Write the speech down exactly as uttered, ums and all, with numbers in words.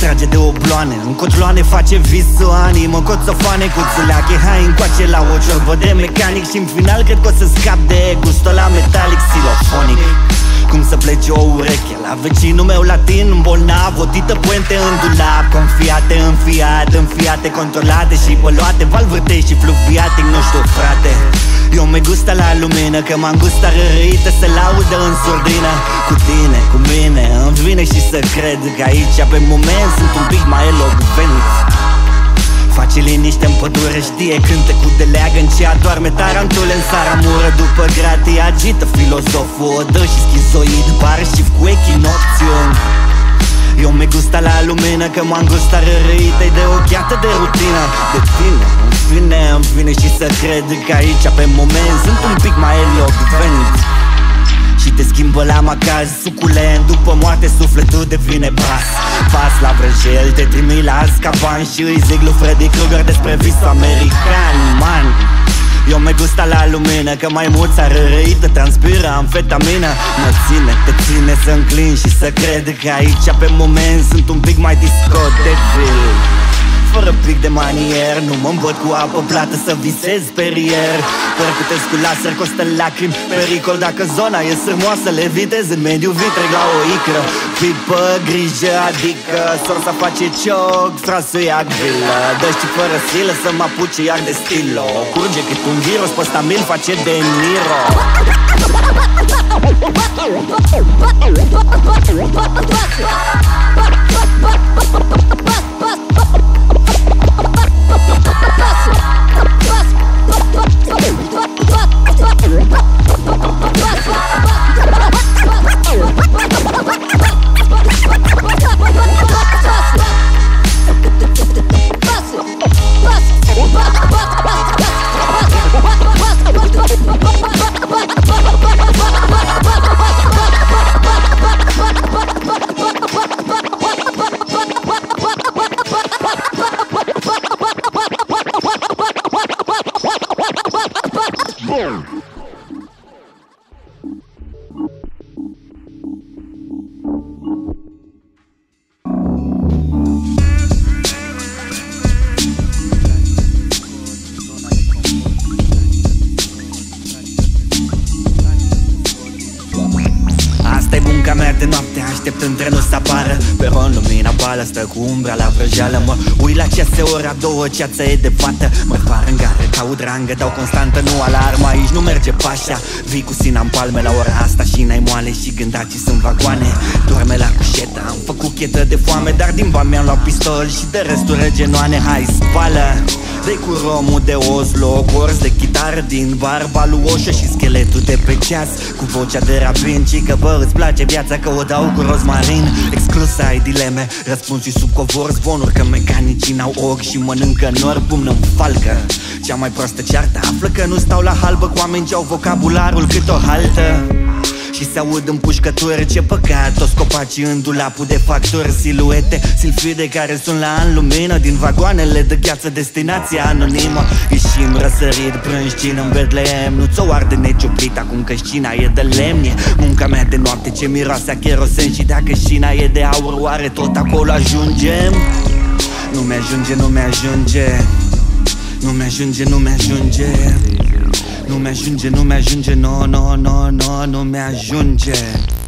Trage de o bloane, în cotloane face vis o animă, coțofane, cuțulache, hai încoace la o ciorbă de mecanic și în final cred că o să scap de gustul ăla metalic silofonic. Cum să plece o ureche la vecinul meu latin, bolnav, o tită puente în dulap, confiate, înfiate, înfiate, controlate și poluate, valvârte și fluviate, nu știu frate. Eu me gusta la lumină, că m-am gusta rărită, se laudă în surdină. Cu tine, cu mine, îmi vine și să cred că aici pe moment sunt un pic mai elogvenit. Face liniște în pădure, știe cântecul de leagă în ce adorme tarantule în saramură. După gratii agită filozoful, o dă și schizoid, pare și cu echinocțiuni. Eu me gusta la lumină, că m-am gusta rărită de o gheată de rutină. De tine, în fine, îmi vine și să cred că aici pe moment sunt un pic mai elogvenit. Și te schimbă la macaz, suculent, după moarte sufletul devine bas. Pas la vrăjel, te trimi la Azkaban și îi zic lui Freddy Krueger despre visul american, man. Eu me gusta la lumină, că mai mulți ar răită, transpiră amfetamină. Mă ține, te ține să înclin și să cred că aici pe moment sunt un pic mai discodevil. Fără pic de manier, nu mă îmbăt cu apă plată să visez perier. Percutesc cu laser, costă lacrimi, pericol dacă zona e sârmoasă, levitez în mediu vitreg la o icră. Pipă, grijă, adică sorsa face cioc, frasul ia grilă, dă-și fără silă să mă apuce iar de stilo. Curge cât un virus, pe ăsta mi-l face de Niro. Așteptând trenul să apară, peron, lumina pală, stă cu umbra la vrăjeală. Mă uit la cease, ora două, ceața e de fată. Mă par în gară, caut rangă, dau constantă, nu alarmă. Aici nu merge pașa, vii cu sina în palme la ora asta și n-ai moale și gândacii sunt vagoane. Doarme la cușetă, am făcut chetă de foame, dar din bani mi-am luat pistol și de restul regenoane. Hai, spală! Dă-i cu romul de Oslo, corzi de chitară din barba lui Oșa și scheletul de pe ceas cu vocea de Rabin. Și că bă, îți place viața că o dau cu rozmarin. Exclus ai dileme, răspuns sub covor, zvonuri că mecanicii n-au ochi și mănâncă nori, pumnă-mi falcă. Cea mai proastă ceartă află că nu stau la halbă cu oameni ce au vocabularul cât o haltă. Și se aud în pușcături, ce păcat, toți copacii în dulapul de factori, siluete, silfide care sunt la an lumină din vagoanele de gheață, destinația anonimă. Ieșim răsărit, prânjcin în Betlehem, nu ți-o arde necioplit acum că șina e de lemne. Munca mea de noapte ce miroase a cherosen și dacă șina e de aur, oare tot acolo ajungem? Nu mi-ajunge, nu mi-ajunge, nu mi-ajunge, nu mi-ajunge. Nu mi-ajunge, nu mi-ajunge, no, no, no, no, nu mi-ajunge.